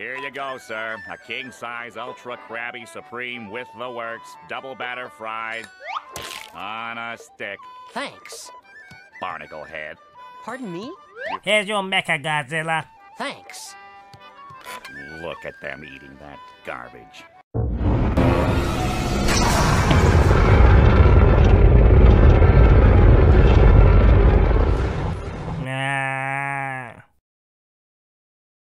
Here you go, sir. A king-size, ultra-crabby supreme with the works. Double batter fried. On a stick. Thanks. Barnacle head. Pardon me? Here's your Mecha Godzilla. Thanks. Look at them eating that garbage.